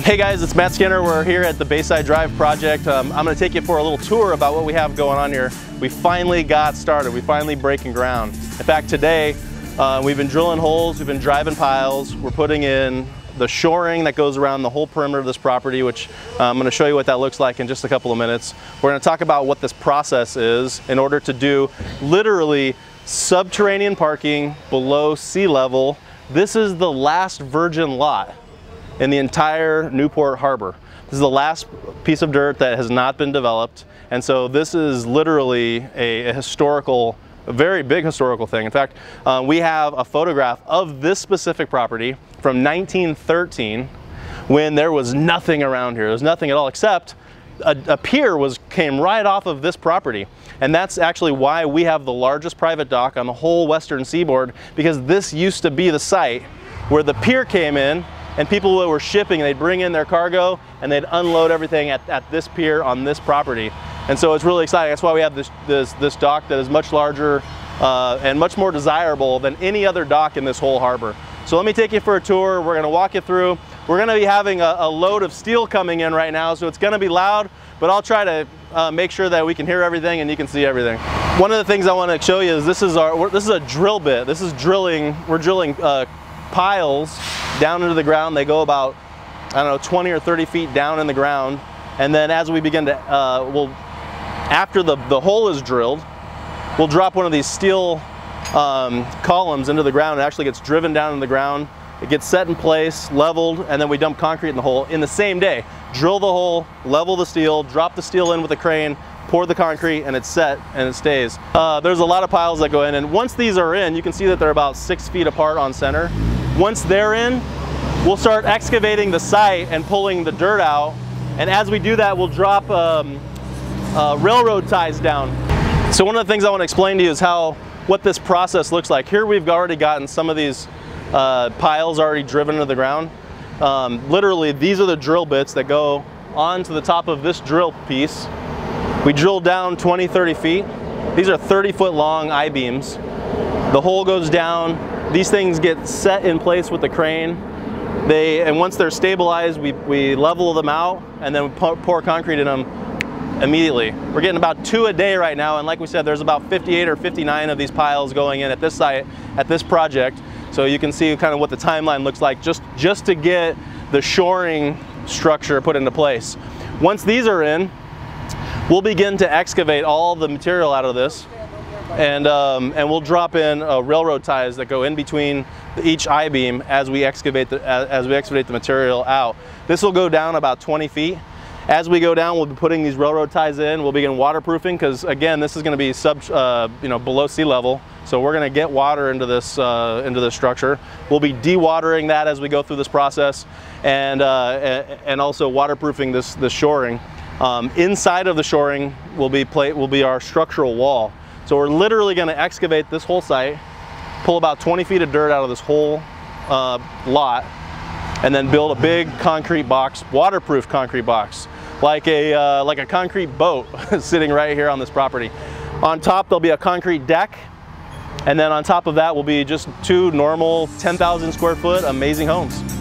Hey guys, it's Matt Skinner. We're here at the Bayside Drive Project. I'm going to take you for a little tour about what we have going on here. We finally got started. We finally breaking ground. In fact, today we've been drilling holes, we've been driving piles, we're putting in the shoring that goes around the whole perimeter of this property, which I'm going to show you what that looks like in just a couple of minutes. We're going to talk about what this process is in order to do literally subterranean parking below sea level. This is the last virgin lot in the entire Newport Harbor. This is the last piece of dirt that has not been developed. And so this is literally a very big historical thing. In fact, we have a photograph of this specific property from 1913 when there was nothing around here. There was nothing at all except a pier came right off of this property. And that's actually why we have the largest private dock on the whole western seaboard, because this used to be the site where the pier came in and people that were shipping, they'd bring in their cargo and they'd unload everything at this pier on this property. And so it's really exciting. That's why we have this dock that is much larger and much more desirable than any other dock in this whole harbor. So let me take you for a tour. We're gonna walk you through. We're gonna be having a load of steel coming in right now, so it's gonna be loud, but I'll try to make sure that we can hear everything and you can see everything. One of the things I wanna show you is this is a drill bit. This is drilling, we're drilling piles down into the ground. They go about, I don't know, 20 or 30 feet down in the ground. And then as we begin to, after the hole is drilled, we'll drop one of these steel columns into the ground. It actually gets driven down in the ground. It gets set in place, leveled, and then we dump concrete in the hole in the same day. Drill the hole, level the steel, drop the steel in with a crane, pour the concrete, and it's set and it stays. There's a lot of piles that go in, and once these are in, you can see that they're about 6 feet apart on center. Once they're in, we'll start excavating the site and pulling the dirt out. And as we do that, we'll drop railroad ties down. So one of the things I want to explain to you is what this process looks like. Here we've already gotten some of these piles already driven into the ground. Literally, these are the drill bits that go onto the top of this drill piece. We drill down 20, 30 feet. These are 30-foot long I-beams. The hole goes down. These things get set in place with the crane. And once they're stabilized, we level them out and then we pour concrete in them immediately. We're getting about 2 a day right now, and like we said, there's about 58 or 59 of these piles going in at this site, at this project. So you can see kind of what the timeline looks like just to get the shoring structure put into place. Once these are in, we'll begin to excavate all the material out of this, and we'll drop in railroad ties that go in between each I-beam as we excavate the material out. This will go down about 20 feet. As we go down, we'll be putting these railroad ties in. We'll begin waterproofing because, again, this is going to be below sea level, so we're going to get water into this structure. We'll be dewatering that as we go through this process, and also waterproofing this shoring. Inside of the shoring will be our structural wall. So we're literally going to excavate this whole site, pull about 20 feet of dirt out of this whole lot, and then build a big concrete box, waterproof concrete box, like a concrete boat sitting right here on this property. On top there'll be a concrete deck, and then on top of that will be just 2 normal 10,000 square foot amazing homes.